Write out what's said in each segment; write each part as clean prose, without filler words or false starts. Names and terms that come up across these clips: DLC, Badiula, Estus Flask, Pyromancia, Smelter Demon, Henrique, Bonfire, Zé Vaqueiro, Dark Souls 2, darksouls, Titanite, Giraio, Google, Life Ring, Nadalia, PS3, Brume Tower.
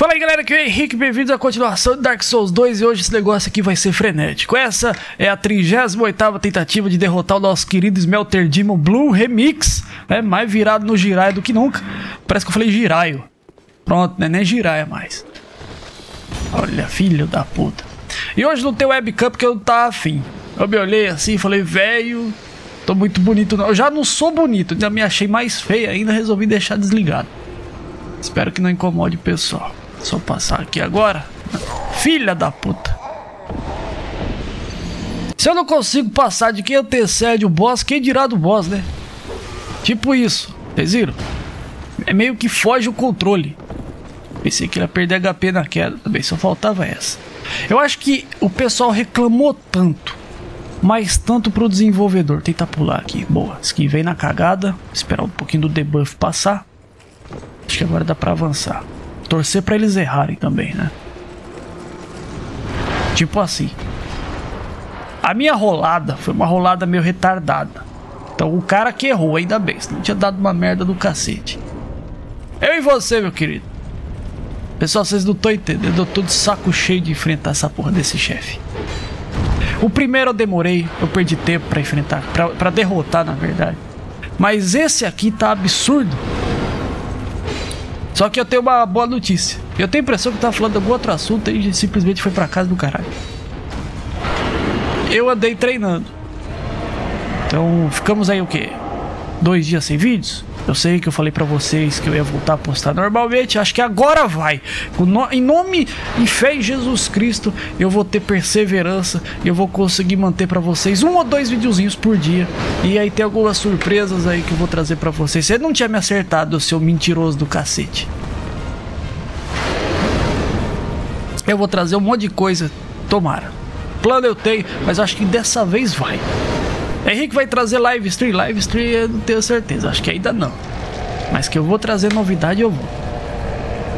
Fala aí galera, aqui é o Henrique, bem-vindos à continuação de Dark Souls 2 e hoje esse negócio aqui vai ser frenético. Essa é a 38ª tentativa de derrotar o nosso querido Smelter Demon Blue Remix, né? Mais virado no Giraio do que nunca. Parece que eu falei Giraio. Pronto, né? Nem Giraia mais. Olha, filho da puta. E hoje não tem webcam porque eu não tava afim. Eu me olhei assim e falei, velho, tô muito bonito não. Eu já não sou bonito, ainda me achei mais feio ainda, resolvi deixar desligado. Espero que não incomode o pessoal. Só passar aqui agora. Filha da puta. Se eu não consigo passar de quem antecede o boss, quem dirá do boss, né? Tipo isso. Vocês viram? É meio que foge o controle. Pensei que ele ia perder HP na queda também. Só faltava essa. Eu acho que o pessoal reclamou tanto. Mas tanto pro desenvolvedor. Tentar pular aqui. Boa. Esquivei na cagada. Esperar um pouquinho do debuff passar. Acho que agora dá pra avançar. Torcer pra eles errarem também, né? Tipo assim. A minha rolada foi uma rolada meio retardada. Então o cara que errou, ainda bem. Senão tinha dado uma merda do cacete. Eu e você, meu querido. Pessoal, vocês não estão entendendo. Eu tô de saco cheio de enfrentar essa porra desse chefe. O primeiro eu demorei. Eu perdi tempo pra enfrentar. Pra derrotar, na verdade. Mas esse aqui tá absurdo. Só que eu tenho uma boa notícia. Eu tenho a impressão que eu tava falando de algum outro assunto e simplesmente foi pra casa do caralho. Eu andei treinando. Então ficamos aí o quê? 2 dias sem vídeos? Eu sei que eu falei pra vocês que eu ia voltar a postar normalmente. Acho que agora vai. Em nome e fé em Jesus Cristo, eu vou ter perseverança. Eu vou conseguir manter pra vocês 1 ou 2 videozinhos por dia. E aí tem algumas surpresas aí que eu vou trazer pra vocês. Você não tinha me acertado, seu mentiroso do cacete. Eu vou trazer um monte de coisa. Tomara. Plano eu tenho, mas acho que dessa vez vai. Henrique vai trazer live stream, eu não tenho certeza, acho que ainda não. Mas que eu vou trazer novidade, eu vou.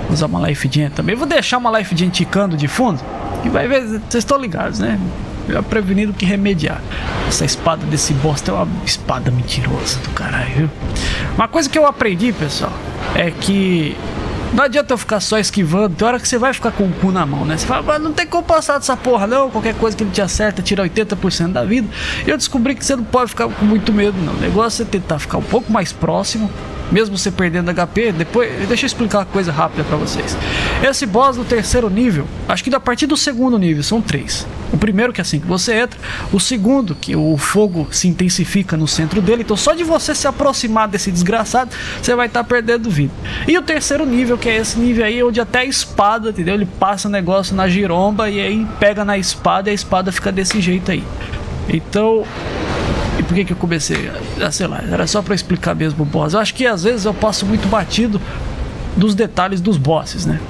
Vou usar uma life gen também, vou deixar uma life gen ticando de fundo. E vai ver, vocês estão ligados, né? Melhor prevenir do que remediar. Essa espada desse bosta é uma espada mentirosa do caralho, viu? Uma coisa que eu aprendi, pessoal, é que não adianta eu ficar só esquivando. Tem hora que você vai ficar com o cu na mão, né? Você fala, mas não tem como passar dessa porra não. Qualquer coisa que ele te acerta, tira 80% da vida. E eu descobri que você não pode ficar com muito medo não. O negócio é tentar ficar um pouco mais próximo, mesmo você perdendo HP. Depois, deixa eu explicar uma coisa rápida pra vocês. Esse boss do 3º nível, acho que a partir do 2º nível, são 3. O primeiro que é assim que você entra. O segundo, que o fogo se intensifica no centro dele. Então só de você se aproximar desse desgraçado, você vai estar perdendo vida. E o 3º nível, que é esse nível aí, onde até a espada, entendeu? Ele passa o negócio na giromba e aí pega na espada e a espada fica desse jeito aí. Então... E por que que eu comecei? Ah, sei lá, era só pra explicar mesmo o boss. Eu acho que às vezes eu passo muito batido dos detalhes dos bosses, né?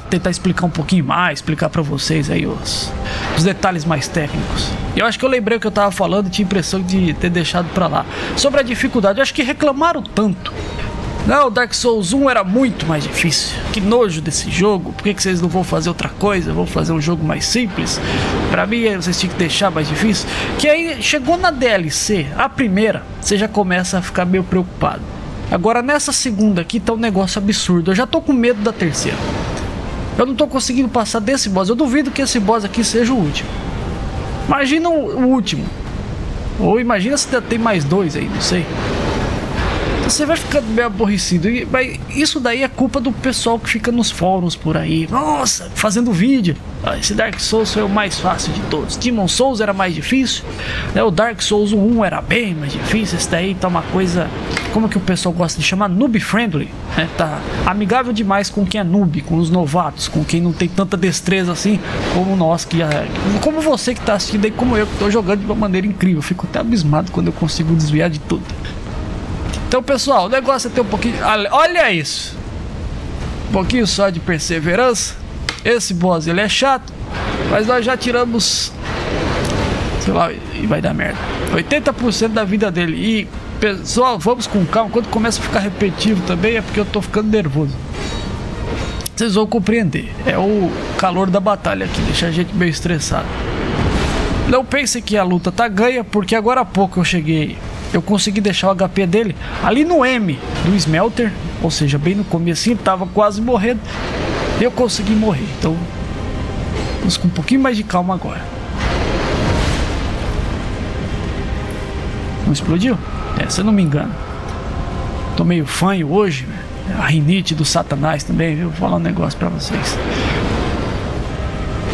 Vou tentar explicar um pouquinho mais, explicar pra vocês aí os detalhes mais técnicos. Eu acho que eu lembrei o que eu tava falando e tinha a impressão de ter deixado pra lá. Sobre a dificuldade, eu acho que reclamaram tanto. Não, Dark Souls 1 era muito mais difícil. Que nojo desse jogo. Por que que vocês não vão fazer outra coisa? Vão fazer um jogo mais simples? Pra mim, vocês tinham que deixar mais difícil. Que aí, chegou na DLC, a primeira, você já começa a ficar meio preocupado. Agora, nessa segunda aqui, tá um negócio absurdo. Eu já tô com medo da terceira. Eu não tô conseguindo passar desse boss. Eu duvido que esse boss aqui seja o último. Imagina o último. Ou imagina se tem mais 2 aí, não sei. Você vai ficando meio aborrecido. Mas isso daí é culpa do pessoal que fica nos fóruns por aí. Nossa, fazendo vídeo. Esse Dark Souls foi o mais fácil de todos. Demon Souls era mais difícil. O Dark Souls 1 era bem mais difícil. Esse daí tá uma coisa... Como que o pessoal gosta de chamar? Noob friendly. Tá amigável demais com quem é noob, com os novatos, com quem não tem tanta destreza assim como nós que... Como você que tá assistindo aí, como eu que tô jogando de uma maneira incrível. Eu fico até abismado quando eu consigo desviar de tudo. Então pessoal, o negócio é ter um pouquinho... Olha isso! Um pouquinho só de perseverança. Esse boss ele é chato, mas nós já tiramos... Sei lá, e vai dar merda. 80% da vida dele. E pessoal, vamos com calma. Quando começa a ficar repetitivo também é porque eu tô ficando nervoso. Vocês vão compreender. É o calor da batalha aqui, deixa a gente meio estressado. Não pense que a luta tá ganha, porque agora há pouco eu cheguei... eu consegui deixar o HP dele ali no M do Smelter, ou seja, bem no comecinho, tava quase morrendo, eu consegui morrer. Então vamos com um pouquinho mais de calma agora. Não explodiu? É, se eu não me engano. Tô meio fanho hoje, a rinite do satanás também, viu? Vou falar um negócio pra vocês.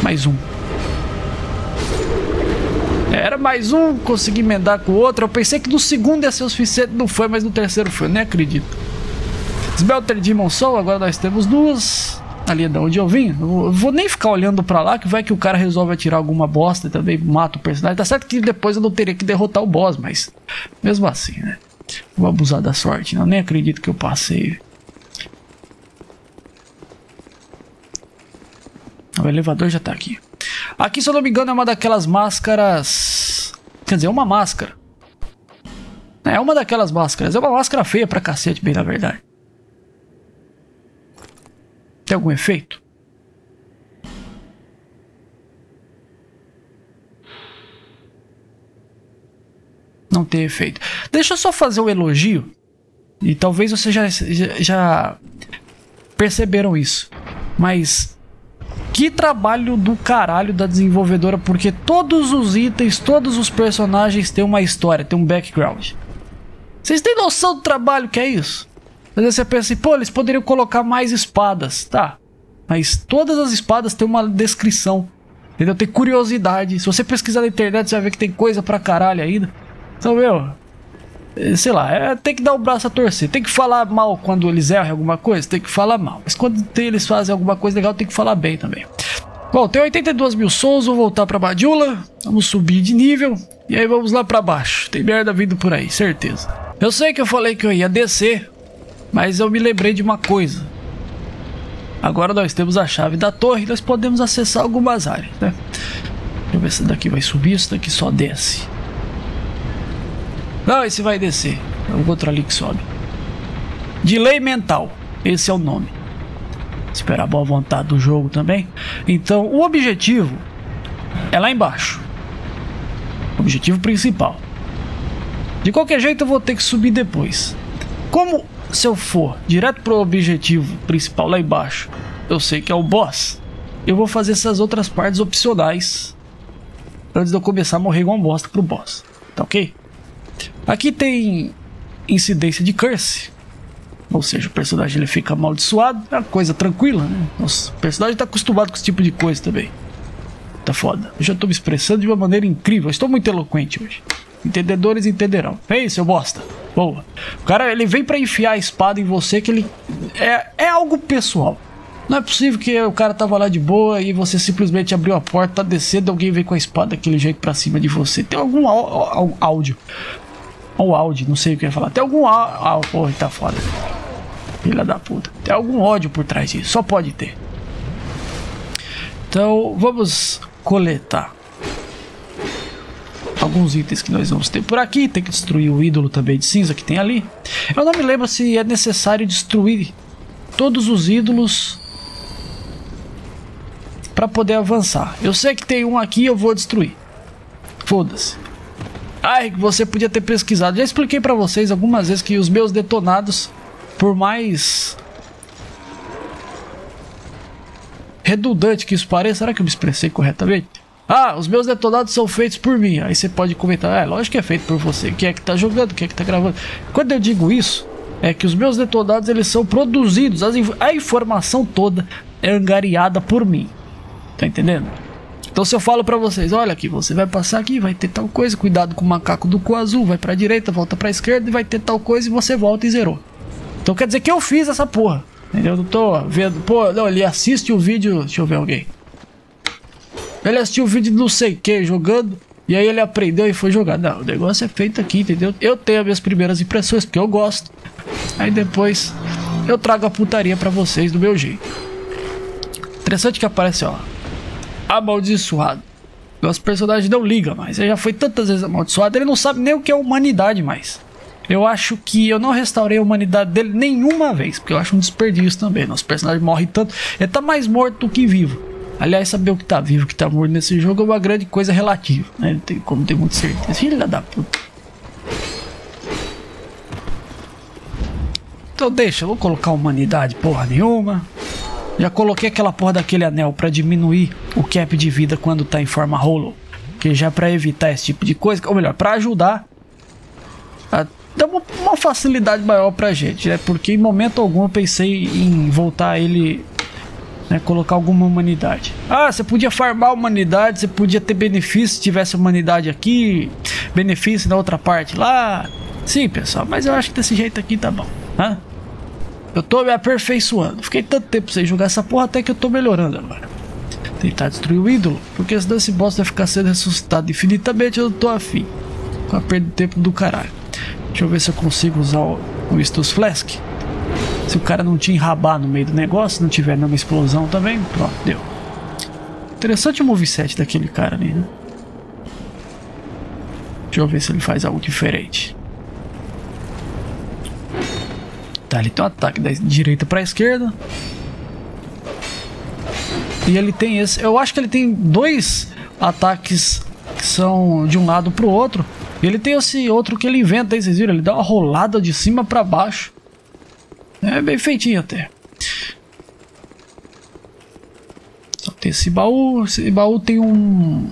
Mais um. Era mais um, consegui emendar com o outro. Eu pensei que no segundo ia ser o suficiente, não foi, mas no terceiro foi, eu nem acredito. Smelter Demon Soul, agora nós temos duas. Ali é da onde eu vim. Eu vou nem ficar olhando pra lá, que vai que o cara resolve atirar alguma bosta e também mata o personagem. Tá certo que depois eu não teria que derrotar o boss, mas mesmo assim, né? Vou abusar da sorte, não, nem acredito que eu passei. O elevador já tá aqui. Aqui, se eu não me engano, é uma daquelas máscaras. Quer dizer, é uma máscara. É uma daquelas máscaras. É uma máscara feia pra cacete, bem na verdade. Tem algum efeito? Não tem efeito. Deixa eu só fazer um elogio. E talvez vocês já perceberam isso. Mas... que trabalho do caralho da desenvolvedora, porque todos os itens, todos os personagens têm uma história, tem um background. Vocês têm noção do trabalho que é isso? Às vezes você pensa assim, pô, eles poderiam colocar mais espadas, tá? Mas todas as espadas têm uma descrição, entendeu? Tem curiosidade, se você pesquisar na internet você vai ver que tem coisa pra caralho ainda. Então, meu, sei lá, tem que dar o braço a torcer. Tem que falar mal quando eles erram alguma coisa, tem que falar mal. Mas quando eles fazem alguma coisa legal, tem que falar bem também. Bom, tem 82 mil souls, vou voltar pra Badiula. Vamos subir de nível. E aí vamos lá pra baixo. Tem merda vindo por aí, certeza. Eu sei que eu falei que eu ia descer, mas eu me lembrei de uma coisa. Agora nós temos a chave da torre e nós podemos acessar algumas áreas, né? Deixa eu ver se daqui vai subir, isso daqui só desce. Não, esse vai descer. É o outro ali que sobe. Delay mental. Esse é o nome. Esperar a boa vontade do jogo também. Então, o objetivo é lá embaixo. O objetivo principal. De qualquer jeito, eu vou ter que subir depois. Como se eu for direto pro objetivo principal lá embaixo, eu sei que é o boss. Eu vou fazer essas outras partes opcionais antes de eu começar a morrer igual um bosta pro boss. Tá ok? Aqui tem incidência de curse, ou seja, o personagem ele fica amaldiçoado, é uma coisa tranquila, né? Nossa, o personagem tá acostumado com esse tipo de coisa também. Tá foda. Eu já tô me expressando de uma maneira incrível, eu estou muito eloquente hoje. Entendedores entenderão. Ei, seu bosta. Boa. O cara, ele vem pra enfiar a espada em você, que ele... É algo pessoal. Não é possível que o cara tava lá de boa e você simplesmente abriu a porta, tá descendo, alguém veio com a espada daquele jeito pra cima de você. Tem algum áudio. Ou áudio, não sei o que eu ia falar. Tem algum áudio. Ah, porra, tá foda. Filha da puta. Tem algum ódio por trás disso. Só pode ter. Então, vamos coletar alguns itens que nós vamos ter por aqui. Tem que destruir o ídolo também de cinza que tem ali. Eu não me lembro se é necessário destruir todos os ídolos pra poder avançar. Eu sei que tem um aqui e eu vou destruir. Foda-se. Ai, você podia ter pesquisado. Já expliquei pra vocês algumas vezes que os meus detonados, por mais redundante que isso pareça, será que eu me expressei corretamente? Ah, os meus detonados são feitos por mim. Aí você pode comentar, é lógico que é feito por você. Quem é que tá jogando, quem é que tá gravando? Quando eu digo isso, é que os meus detonados eles são produzidos, a informação toda é angariada por mim. Tá entendendo? Então se eu falo pra vocês, olha aqui, você vai passar aqui, vai ter tal coisa, cuidado com o macaco do cu azul, vai pra direita, volta pra esquerda e vai ter tal coisa e você volta e zerou. Então quer dizer que eu fiz essa porra, entendeu? Eu não tô vendo, pô, não, ele assiste o vídeo, deixa eu ver alguém. Ele assistiu o vídeo de não sei que, jogando, e aí ele aprendeu e foi jogar. Não, o negócio é feito aqui, entendeu? Eu tenho as minhas primeiras impressões, porque eu gosto. Aí depois eu trago a putaria pra vocês do meu jeito. Interessante que aparece, ó. Amaldiçoado. Nosso personagem não liga mais. Ele já foi tantas vezes amaldiçoado. Ele não sabe nem o que é humanidade mais. Eu acho que eu não restaurei a humanidade dele nenhuma vez, porque eu acho um desperdício também. Nosso personagem morre tanto. Ele tá mais morto do que vivo. Aliás, saber o que tá vivo, o que tá morto nesse jogo é uma grande coisa relativa, né? Não tem como ter muita certeza. Filha da puta. Então deixa, eu vou colocar humanidade porra nenhuma. Já coloquei aquela porra daquele anel pra diminuir o cap de vida quando tá em forma holo, que já é pra evitar esse tipo de coisa, ou melhor, pra ajudar a dar uma facilidade maior pra gente, né? Porque em momento algum eu pensei em voltar ele, né, colocar alguma humanidade. Ah, você podia farmar humanidade, você podia ter benefício se tivesse humanidade aqui, benefício na outra parte lá. Sim, pessoal, mas eu acho que desse jeito aqui tá bom, né? Eu tô me aperfeiçoando. Fiquei tanto tempo sem jogar essa porra até que eu tô melhorando agora. Tentar destruir o ídolo, porque senão esse boss vai ficar sendo ressuscitado infinitamente. Eu não tô afim. Com a perda de tempo do caralho. Deixa eu ver se eu consigo usar o Estus Flask. Se o cara não te enrabar no meio do negócio, se não tiver nenhuma explosão também, pronto, deu. Interessante o moveset daquele cara ali, né? Deixa eu ver se ele faz algo diferente. Tá, ele tem um ataque da direita pra esquerda. E ele tem esse... Eu acho que ele tem dois ataques que são de um lado pro outro. E ele tem esse outro que ele inventa, aí vocês viram? Ele dá uma rolada de cima pra baixo. É bem feitinho até. Só tem esse baú. Esse baú tem um...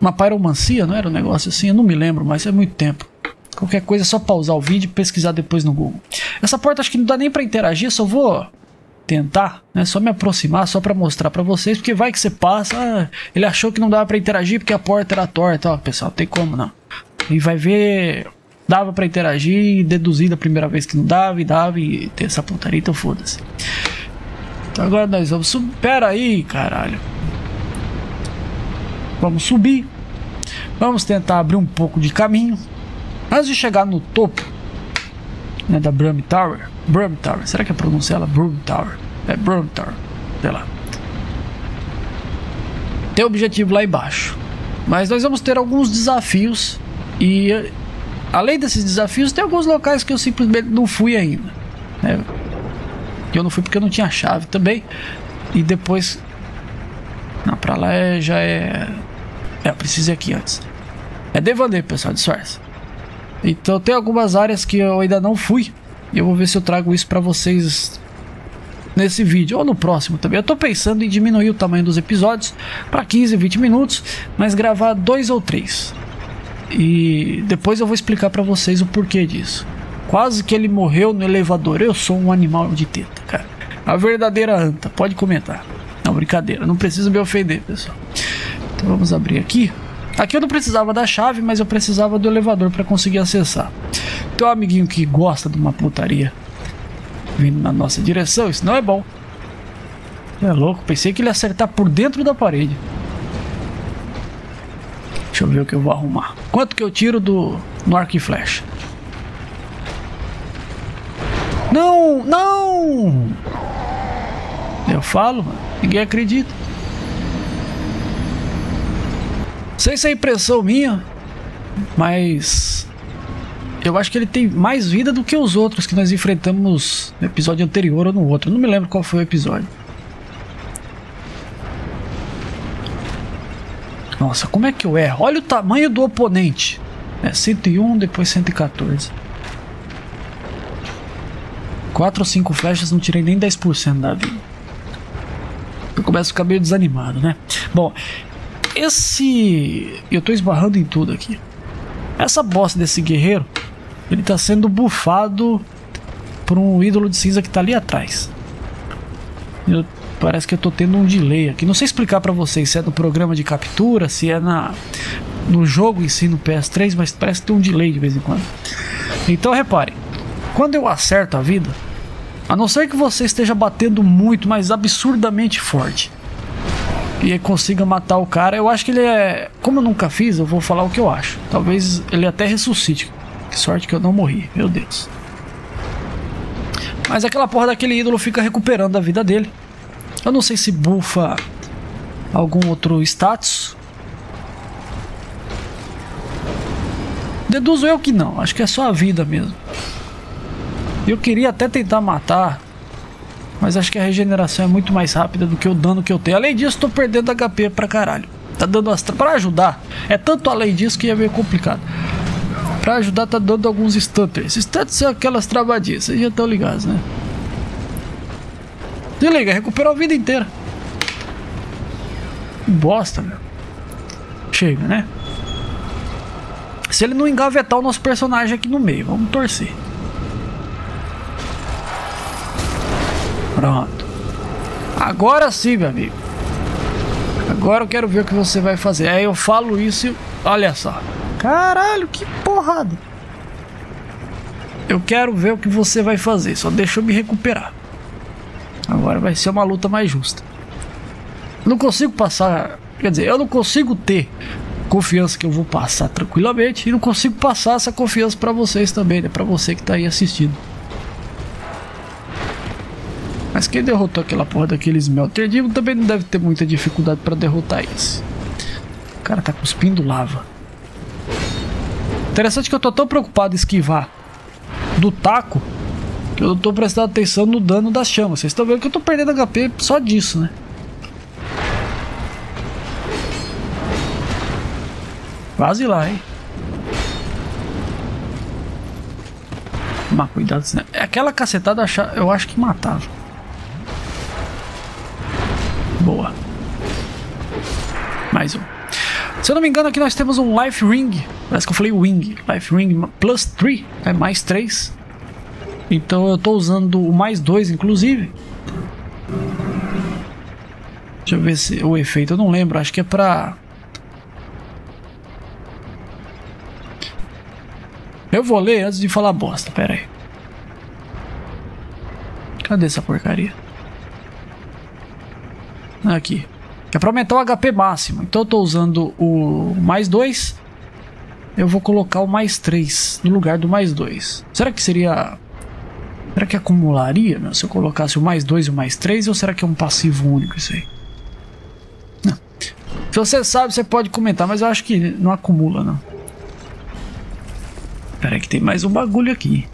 Uma pyromancia, não era um negócio assim? Eu não me lembro, mas é muito tempo. Qualquer coisa é só pausar o vídeo e pesquisar depois no Google. Essa porta acho que não dá nem pra interagir, só vou tentar, né? Só me aproximar, só pra mostrar pra vocês, porque vai que você passa. Ah, ele achou que não dava pra interagir porque a porta era torta. Ó, pessoal, não tem como não. E vai ver, dava pra interagir, deduzir da primeira vez que não dava, e dava, e tem essa pontaria, então foda-se. Então agora nós vamos subir. Pera aí, caralho. Vamos subir. Vamos tentar abrir um pouco de caminho. Antes de chegar no topo, né, da Brume Tower. Brume Tower, será que eu pronuncio ela? Brume Tower. É Brume Tower, sei lá. Tem objetivo lá embaixo. Mas nós vamos ter alguns desafios. E além desses desafios, tem alguns locais que eu simplesmente não fui ainda, né? Eu não fui porque eu não tinha chave também. E depois... Não, pra lá já é... É, eu preciso ir aqui antes. É devaneio, pessoal, disfarça. Então tem algumas áreas que eu ainda não fui. E eu vou ver se eu trago isso pra vocês nesse vídeo ou no próximo também. Eu tô pensando em diminuir o tamanho dos episódios pra 15, 20 minutos, mas gravar 2 ou 3. E depois eu vou explicar pra vocês o porquê disso. Quase que ele morreu no elevador. Eu sou um animal de teta, cara. A verdadeira anta, pode comentar. Não, brincadeira, não preciso me ofender, pessoal. Então vamos abrir aqui. Aqui eu não precisava da chave, mas eu precisava do elevador para conseguir acessar. Então, amiguinho que gosta de uma putaria vindo na nossa direção, isso não é bom. É louco, pensei que ele ia acertar por dentro da parede. Deixa eu ver o que eu vou arrumar. Quanto que eu tiro do arco e flecha? Não, não! Eu falo, mano, ninguém acredita. Sei se é impressão minha, mas eu acho que ele tem mais vida do que os outros que nós enfrentamos no episódio anterior ou no outro. Eu não me lembro qual foi o episódio. Nossa, como é que eu erro? Olha o tamanho do oponente. É 101, depois 114. 4 ou 5 flechas, não tirei nem 10% da vida. Eu começo a ficar meio desanimado, né? Bom... Eu tô esbarrando em tudo aqui. Essa bosta desse guerreiro, ele tá sendo bufado por um ídolo de cinza que tá ali atrás. Parece que eu tô tendo um delay aqui. Não sei explicar pra vocês se é no programa de captura, se é no jogo em si, no PS3, mas parece que tem um delay de vez em quando. Então reparem, quando eu acerto a vida, a não ser que você esteja batendo muito, mas absurdamente forte, e consiga matar o cara, eu acho que ele é... Como eu nunca fiz, eu vou falar o que eu acho. Talvez ele até ressuscite. Que sorte que eu não morri, meu Deus. Mas aquela porra daquele ídolo fica recuperando a vida dele. Eu não sei se bufa algum outro status. Deduzo eu que não, acho que é só a vida mesmo. Eu queria até tentar matar, mas acho que a regeneração é muito mais rápida do que o dano que eu tenho. Além disso, tô perdendo HP pra caralho. Tá dando as... Pra ajudar. É tanto além disso que é meio complicado. pra ajudar tá dando alguns stutters. Stutters são aquelas travadinhas, vocês já estão ligados, né? Se liga, recuperou a vida inteira. Bosta, meu. Chega, né? Se ele não engavetar o nosso personagem aqui no meio, vamos torcer. Pronto. Agora sim, meu amigo. Agora eu quero ver o que você vai fazer. Aí eu falo isso e... olha só. Caralho, que porrada. Eu quero ver o que você vai fazer. Só deixa eu me recuperar. Agora vai ser uma luta mais justa. Não consigo passar... quer dizer, eu não consigo ter confiança que eu vou passar tranquilamente. E não consigo passar essa confiança pra vocês também, né? Pra você que tá aí assistindo. Mas quem derrotou aquela porra daquele Smelter Demon também não deve ter muita dificuldade pra derrotar esse. O cara tá cuspindo lava. Interessante que eu tô tão preocupado em esquivar do taco que eu não tô prestando atenção no dano das chamas. Vocês estão vendo que eu tô perdendo HP só disso, né? Quase lá, hein? Mas cuidado, né? Aquela cacetada eu acho que matava. Boa. Mais um. Se eu não me engano, aqui nós temos um Life Ring. Parece que eu falei Wing. Life Ring plus 3. É mais 3. Então eu tô usando o mais 2, inclusive. Deixa eu ver se o efeito. Eu não lembro. Acho que é pra... eu vou ler antes de falar bosta. Pera aí. Cadê essa porcaria? Aqui. É pra aumentar o HP máximo. Então eu tô usando o mais 2. Eu vou colocar o mais 3 no lugar do mais 2. Será que seria... será que acumularia, meu? Se eu colocasse o mais 2 e o mais 3? Ou será que é um passivo único isso aí? Não. Se você sabe, você pode comentar. Mas eu acho que não acumula, não. Pera aí que tem mais um bagulho aqui.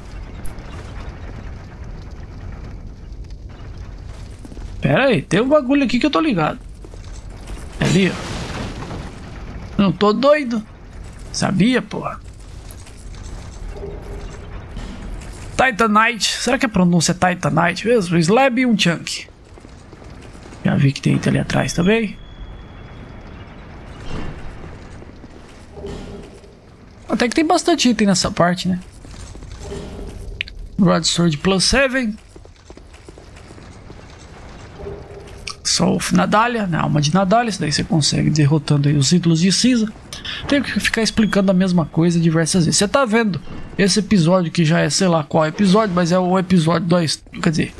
Pera aí, tem um bagulho aqui que eu tô ligado. É ali, ó. Não tô doido. Sabia, porra. Titanite. Será que a pronúncia é Titanite mesmo? Slab e um chunk. Já vi que tem ali atrás também. Até que tem bastante item nessa parte, né? Broadsword plus 7. Soul of Nadalia, né? Alma de Nadalia. Isso daí você consegue derrotando aí os ídolos de cinza. Tenho que ficar explicando a mesma coisa diversas vezes. Você tá vendo esse episódio que já é, sei lá qual episódio, mas é o episódio 2, quer dizer,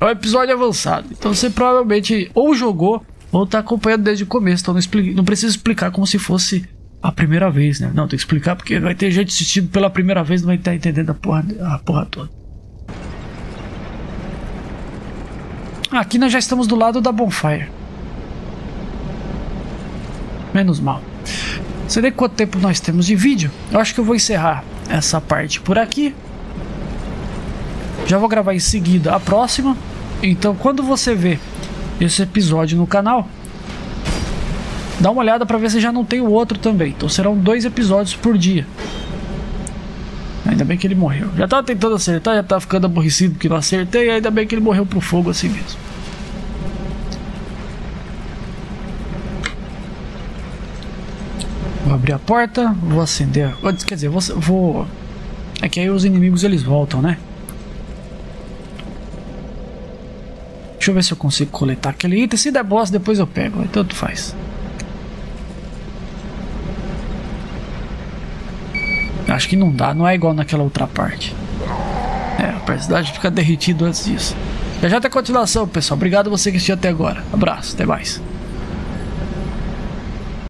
é o episódio avançado. Então você provavelmente ou jogou ou tá acompanhando desde o começo. Então não precisa explicar como se fosse a primeira vez, né? Não, tem que explicar porque vai ter gente assistindo pela primeira vez, não vai estar entendendo a porra toda. Aqui nós já estamos do lado da Bonfire. Menos mal. Você vê quanto tempo nós temos de vídeo? Eu acho que eu vou encerrar essa parte por aqui. Já vou gravar em seguida a próxima. Então quando você vê esse episódio no canal, dá uma olhada para ver se já não tem o outro também. Então serão 2 episódios por dia. Ainda bem que ele morreu. Já tava tentando acertar, já tava ficando aborrecido porque não acertei. Ainda bem que ele morreu pro fogo assim mesmo. Vou abrir a porta, vou acender. Quer dizer, vou... é que aí os inimigos eles voltam, né? Deixa eu ver se eu consigo coletar aquele item. Se der boss, depois eu pego. Tanto faz. Acho que não dá, não é igual naquela outra parte. É, a personagem fica derretido antes disso. Já até a continuação, pessoal. Obrigado a você que assistiu até agora. Abraço, até mais.